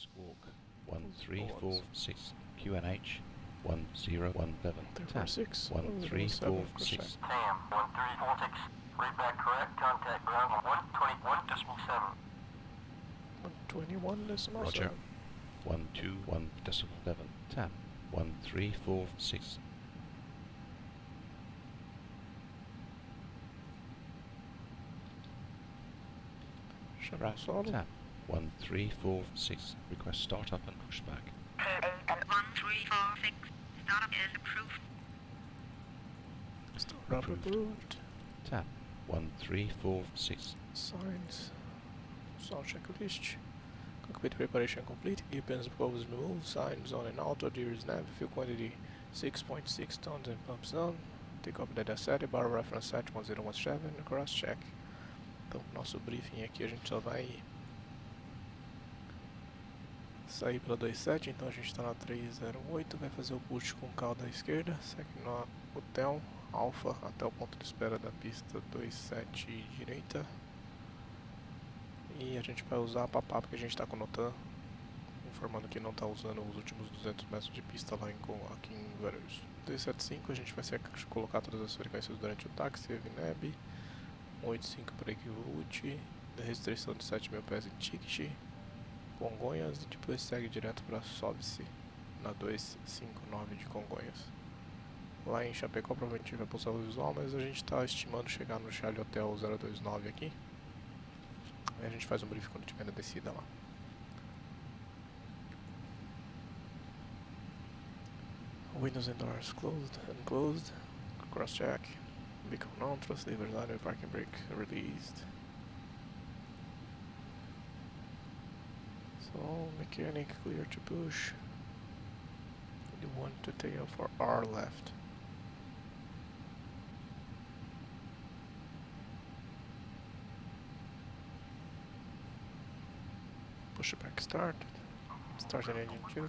Squawk 1346 QNH 1017. 1346. 1346. Tam 1346. Read back correct. Contact ground 121.7. 121.7. Roger. 121.7. Tam 1346. Right, tap 1346. Request start up and push back. 1346. Start up is approved. Start up approved. Tap 1346. Signs. Sound check reached. Cockpit preparation complete. Gibbons proposed move. Signs on and out. Audio is nav. Fuel quantity 6.6 tons and pump zone. Take up data set. Bar reference site 1017. Cross check. Então, nosso briefing aqui a gente só vai sair pela 27, então a gente está na 308, vai fazer o push com o carro da esquerda, segue no hotel Alpha até o ponto de espera da pista 27 direita. E a gente vai usar a papá porque a gente está com o Notan informando que não está usando os últimos 200 metros de pista lá aqui em Guarulhos. 275 a gente vai colocar todas as frequências durante o táxi, VNAB. 85 para Equivolt, da restrição de 7.000 pés em Ticket, Congonhas, e depois segue direto para Sobe-se na 259 de Congonhas. Lá em Chapecó provavelmente vai pulsar o visual, mas a gente está estimando chegar no Charlie Hotel 029 aqui. Aí a gente faz um briefing quando tiver na descida lá. Windows and doors closed, unclosed, cross-check. Beacon on, thrust lever ladder, parking brake released. So, mechanic clear to push. You want to tail for R left. Push it back start. Start an engine too.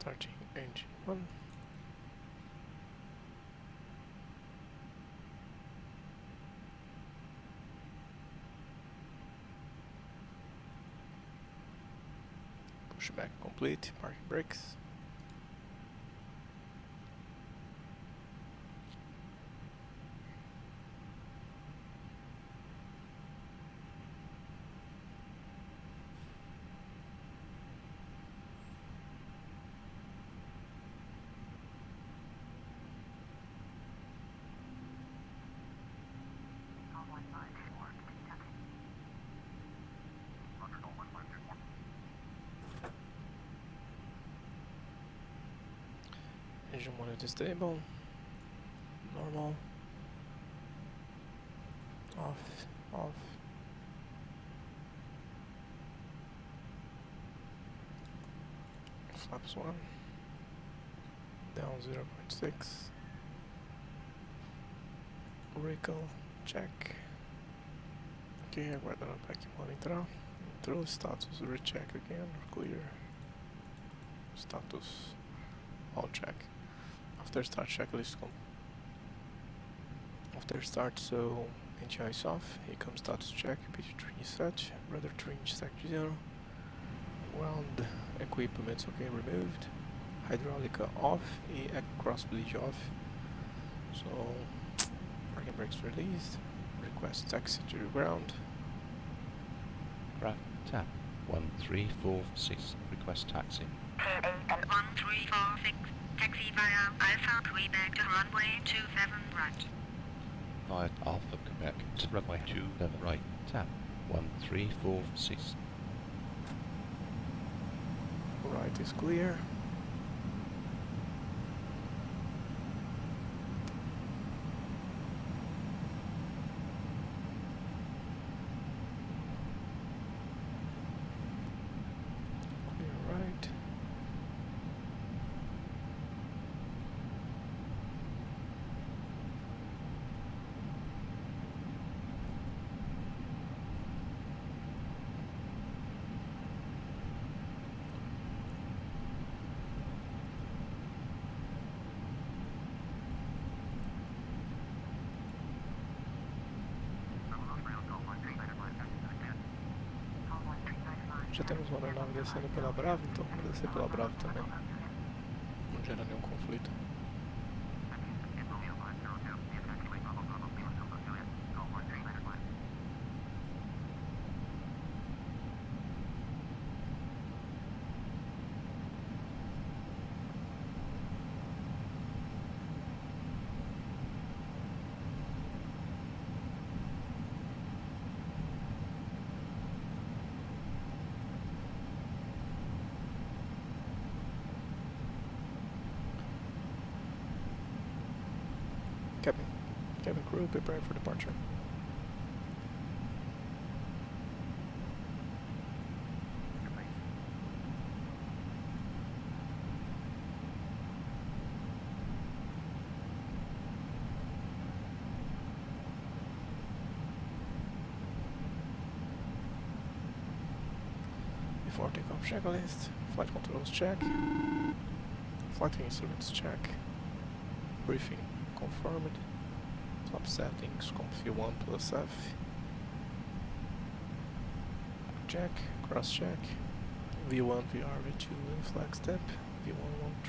Starting engine 1. Push back complete, parking brakes. Engine 1 is stable, normal, off. Flaps 1, down 0.6, recall, check. Ok, aguardando para que pode entrar. Entrou, status recheck again, clear, status all check. After start checklist come. After start, so NTI is off. Here comes status check. PT3 is set. Rudder trim stack 0. Ground equipments okay removed. Hydraulica off. E cross bleach off. So parking brakes released. Request taxi to the ground. Right tap 1346. Request taxi. 1346. Taxi via Alpha Quebec to runway 27 right. Via Alpha Quebec to runway 27 right. Tap 1346. Right is clear. Já temos uma aeronave descendo pela Brava, então vamos descer pela Brava também. Não gera nenhum conflito. Cabin crew preparing for departure. Before takeoff checklist, flight controls check, flight instruments check, briefing confirmed. Flap settings, config 1 plus F. Check, cross check. V1, VR, V2, and flag step. V1,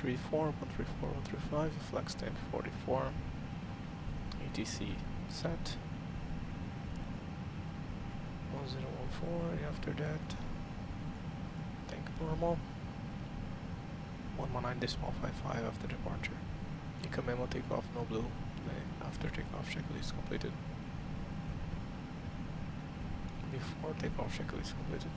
134, 134, 135, flag step 44. ATC set. 1014, after that, tank normal. 119.55 after departure. Ika memo takeoff, no blue. After takeoff checklist completed. Before takeoff checklist completed.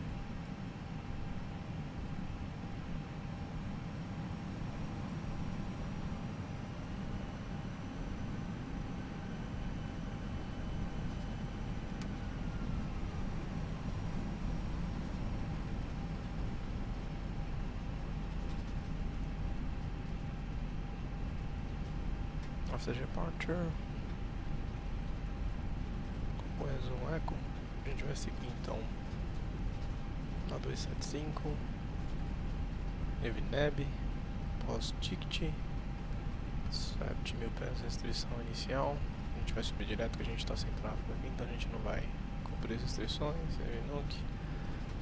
After departure, compões eco, a gente vai seguir então na 275, Evineb, pós-ticket, 7.000 pés restrição inicial. A gente vai subir direto que a gente está sem tráfego aqui, então a gente não vai cumprir as restrições. Evinuk,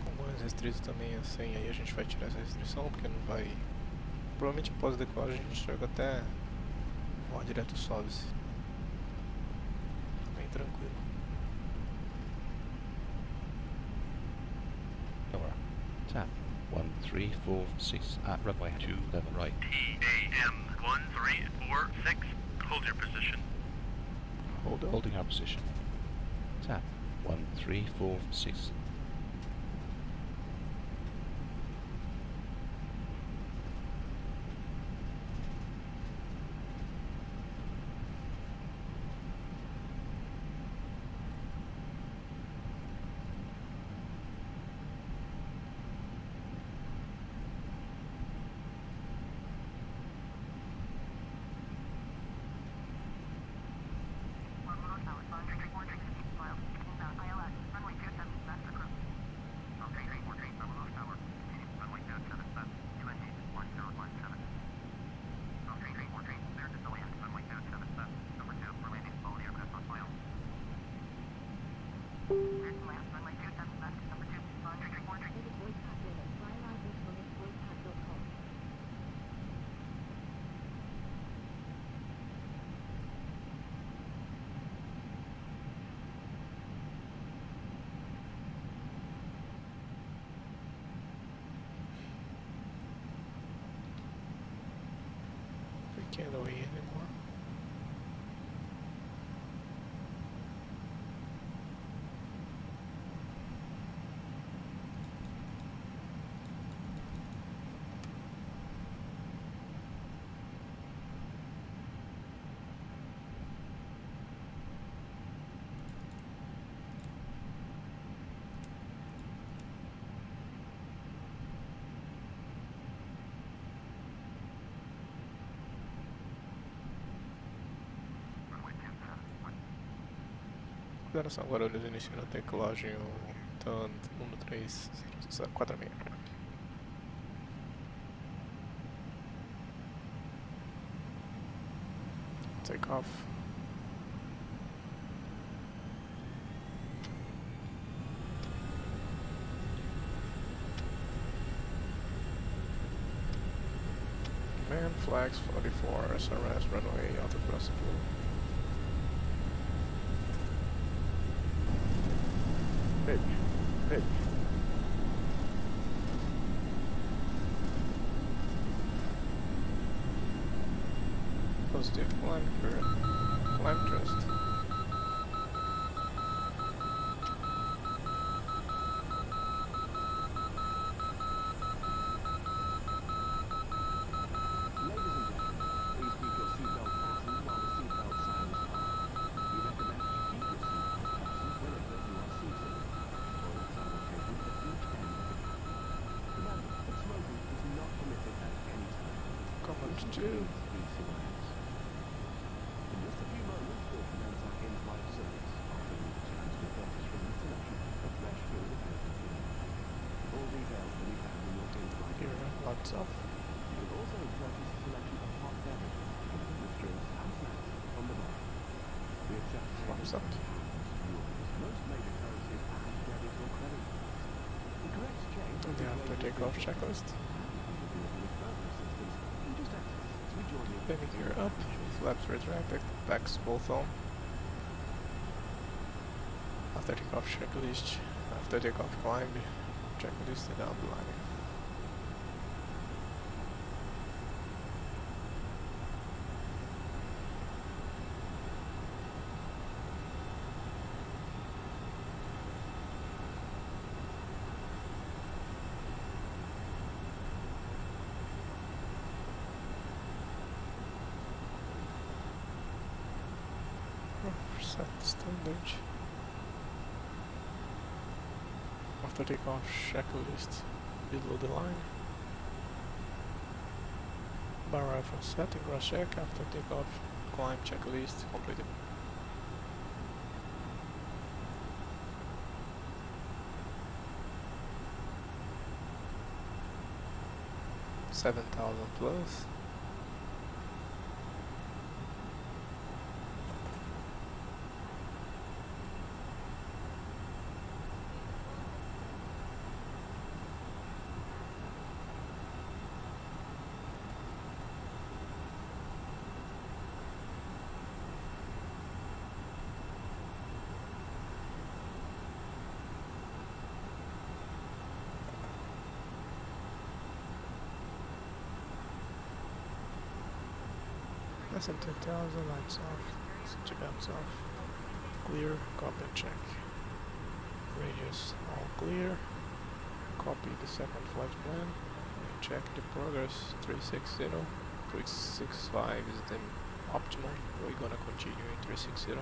compões restritos também é 100, aí a gente vai tirar essa restrição porque não vai. Provavelmente após decolar a gente chega até. Ó, direto sobe-se. Bem tranquilo. Nowhere. Tap 1346 at runway 2 level right. TAM 1346. Hold your position. Holding our position. Tap 1346. Can't away anymore. Operação Guarulhos inicia na teclagem 1-3-0-0-4-6. Take off. Man flags 44, SRS runway out of Brussels. Pitch. Positive climb current, climb thrust. Off. Flaps up. And the after takeoff checklist. Baby gear up, flaps retracted, backs both on. After takeoff checklist, after takeoff climb, checklist and outline. Set standard. After takeoff, checklist below the line. Bar rifle set, cross check. After takeoff, climb checklist completed. +7,000. SM-2000, lights off, switchbacks off, clear, copy and check. Radius all clear, copy the second flight plan, check the progress, 360, 365 is the optimal, we're gonna continue in 360.